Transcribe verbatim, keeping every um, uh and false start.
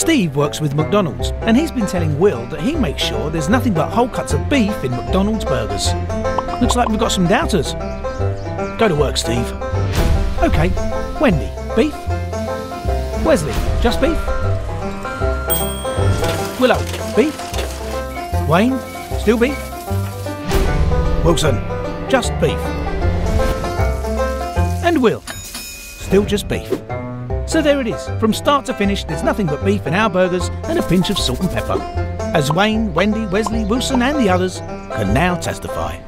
Steve works with McDonald's, and he's been telling Will that he makes sure there's nothing but whole cuts of beef in McDonald's burgers. Looks like we've got some doubters. Go to work, Steve. Okay, Wendy, beef. Wesley, just beef. Willow, beef. Wayne, still beef. Wilson, just beef. And Will, still just beef. So there it is, from start to finish, there's nothing but beef in our burgers and a pinch of salt and pepper, as Wayne, Wendy, Wesley, Wilson and the others can now testify.